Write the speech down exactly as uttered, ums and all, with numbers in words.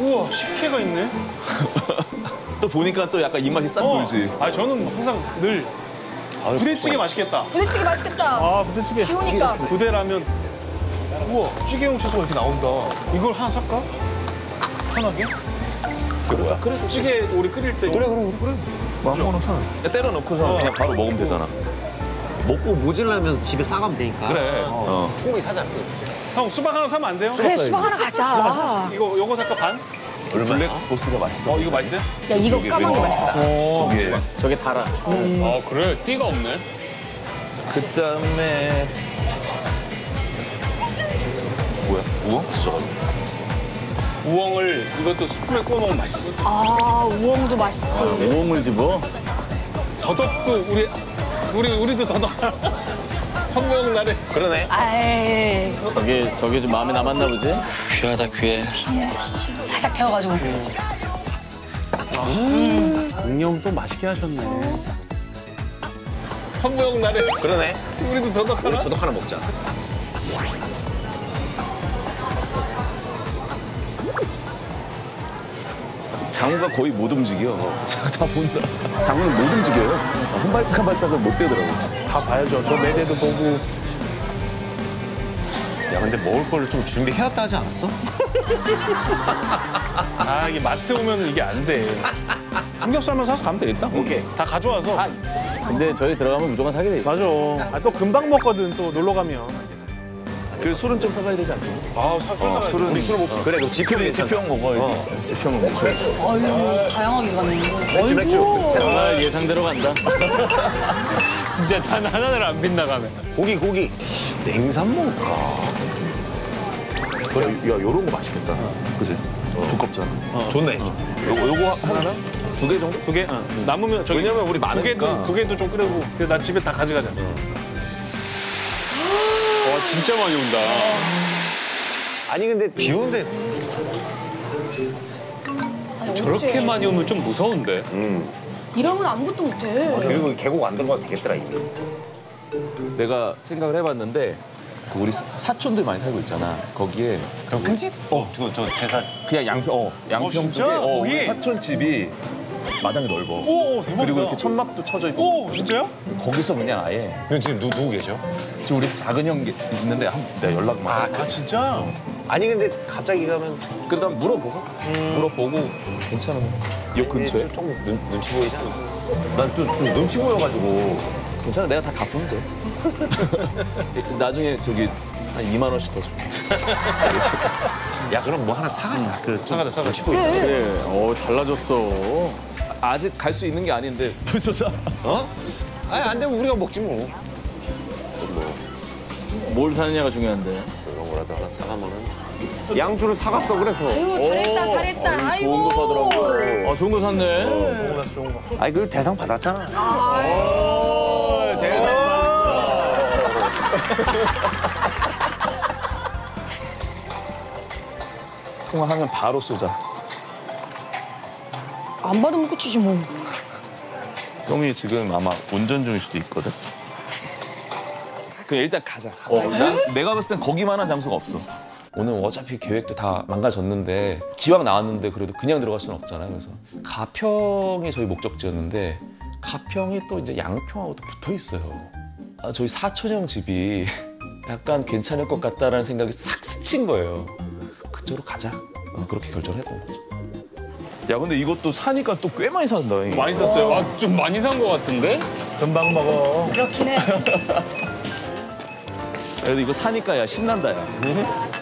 우와, 식혜가 있네. 또 보니까 또 약간 입맛이 싹 돌지. 어. 아, 저는 항상 늘 아유, 부대찌개 맛있겠다. 부대찌개 맛있겠다. 아, 부대찌개. 비우니까. 부대라면. 우와, 찌개용 채소가 이렇게 나온다. 이걸 하나 살까? 편하게? 그게 뭐야? 그래서 찌개 우리 끓일 때. 그래, 그래, 그래. 그래. 뭐 아무거나 사. 때려 넣고서 어. 그냥 바로 먹으면 되잖아. 먹고 모질라면 집에 싸가면 되니까. 그래. 어. 충분히 사자. 형, 수박 하나 사면 안 돼요? 그래, 수박 하나 가자. 수박 사. 이거, 요거 살까, 반? 얼마야? 블랙 보스가 맛있어. 어, 이거 맛있어요? 야, 이거 까만 게 맛있다. 저게, 저게 달아. 음. 아, 그래? 띠가 없네. 그 다음에. 뭐야? 우엉? 우엉을, 이것도 숯불에 구워 먹으면 맛있어. 아, 우엉도 맛있지. 아, 우엉을 집어? 더덕도 우리. 우리, 우리도 더덕. 한국 날에. 그러네. 아이. 저게, 저게 좀 마음에 남았나 보지? 귀하다, 귀해. 살짝 태워가지고. 귀해. 아, 음. 응용 또 맛있게 하셨네. 한국 날에. 그러네. 우리도 더덕 하나? 우리 더덕 하나 먹자. 장우가 거의 못 움직여. 제가 다 본다. 장우는 못 움직여요. 한 발짝 한 발짝을 못 떼더라고요. 다 봐야죠. 저 매대도 보고. 야, 근데 먹을 거를 좀 준비해왔다 하지 않았어? 아, 이게 마트 오면 이게 안 돼. 삼겹살만 사서 가면 되겠다? 응. 오케이. 다 가져와서. 다 있어. 근데 저희 들어가면 무조건 사게 돼 있어. 맞아. 아, 또 금방 먹거든, 또 놀러 가면. 그 술은 좀 사가야 되지 않나? 아, 사, 술 어, 사가야 술은 우리 술은 못 어. 그래, 지평이 지평 먹어야지. 지평을 먹어야지. 아유, 다양하게 가네. 맥주, 맥주. 정말 예상대로 간다. 진짜 단 하나를 안 빗나가네. 고기, 고기. 냉삼 먹을까? 야, 야, 요런 거 맛있겠다. 어. 그치? 어. 두껍잖아. 어. 좋네. 어. 요거, 요거 하나? 두 개 정도? 두 개? 어. 남으면 저기. 왜냐면 우리 많으니까. 두 개도 좀 끓이고. 나 집에 다 가져가자. 어. 진짜 많이 온다. 아니 근데 비 오는데 저렇게 많이 오면 좀 무서운데. 음. 이러면 아무것도 못해. 그리고 계곡 안 들어가도 되겠더라 이게. 내가 생각을 해봤는데 우리 사촌들 많이 살고 있잖아. 거기에 큰 집? 어, 저, 저 제사. 그냥 양평, 어, 양평 쪽에 어, 사촌 집이 마당이 넓어. 오, 대박이다. 그리고 이렇게 천막도 쳐져 있고. 오, 진짜요? 거기서 그냥 아예. 그럼 지금 누, 누구 계셔? 지금 우리 작은 형 있는데 한, 내가 연락만. 아, 아 진짜? 어. 아니 근데 갑자기 가면. 그래도 한번 물어보고. 음. 물어보고 괜찮은. 요 근처에. 좀, 좀 눈, 눈치 보이지 않아? 난 또 눈치 보여가지고. 괜찮아, 내가 다 갚으면 돼. 나중에 저기 한 이만 원씩 더 줘. 야, 그럼 뭐 하나 사가자. 응. 그 사가자, 사가자. 눈치 보인다. 그래. 그래. 어, 달라졌어. 아직 갈 수 있는 게 아닌데 벌써 사. 어? 아니 안 되면 우리가 먹지 뭐. 뭐. 뭘 사느냐가 중요한데. 이런 거라도 하나 사가면은. 양주를 사갔어 그래서. 아유 잘했다 잘했다. 아유, 아이고. 좋은 거 사더라고. 아 좋은 거 샀네. 어, 좋은 거 샀어 좋은 거. 아니 그 대상 받았잖아. 아, 오, 대상 받았어. 통화하면 바로 쏘자. 안 받으면 끝이지 뭐. 형이 지금 아마 운전 중일 수도 있거든? 그럼 일단 가자. 어, 난 내가 봤을 땐 거기만한 장소가 없어. 오늘 어차피 계획도 다 망가졌는데 기왕 나왔는데 그래도 그냥 들어갈 수는 없잖아요. 그래서 가평이 저희 목적지였는데 가평이 또 이제 양평하고 또 붙어 있어요. 아, 저희 사촌 형 집이 약간 괜찮을 것 같다라는 생각이 싹 스친 거예요. 그쪽으로 가자. 어, 그렇게 결정을 했던 거죠. 야, 근데 이것도 사니까 또 꽤 많이 산다. 이거. 많이 샀어요. 아, 좀 많이 산 것 같은데? 금방 먹어. 그렇긴 해. 야, 근데 이거 사니까 야, 신난다, 야.